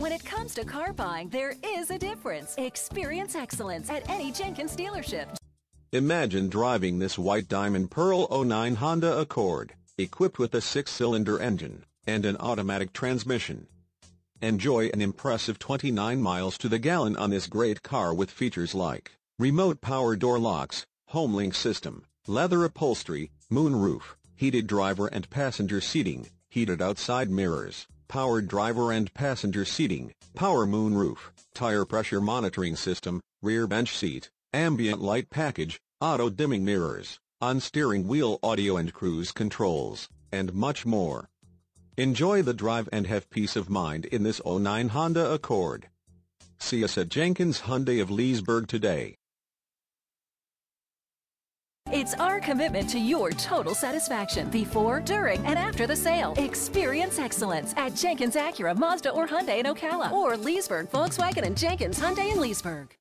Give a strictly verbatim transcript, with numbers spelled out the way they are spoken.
When it comes to car buying, there is a difference. Experience excellence at any Jenkins dealership. Imagine driving this White Diamond Pearl oh nine Honda Accord, equipped with a six-cylinder engine and an automatic transmission. Enjoy an impressive twenty-nine miles to the gallon on this great car with features like remote power door locks, Homelink system, leather upholstery, moonroof, heated driver and passenger seating, heated outside mirrors, power driver and passenger seating, power moonroof, tire pressure monitoring system, rear bench seat, ambient light package, auto dimming mirrors, on steering wheel audio and cruise controls, and much more. Enjoy the drive and have peace of mind in this oh nine Honda Accord. See us at Jenkins Hyundai of Leesburg today. It's our commitment to your total satisfaction before, during, and after the sale. Experience excellence at Jenkins Acura, Mazda, or Hyundai in Ocala, or Leesburg Volkswagen and Jenkins Hyundai in Leesburg.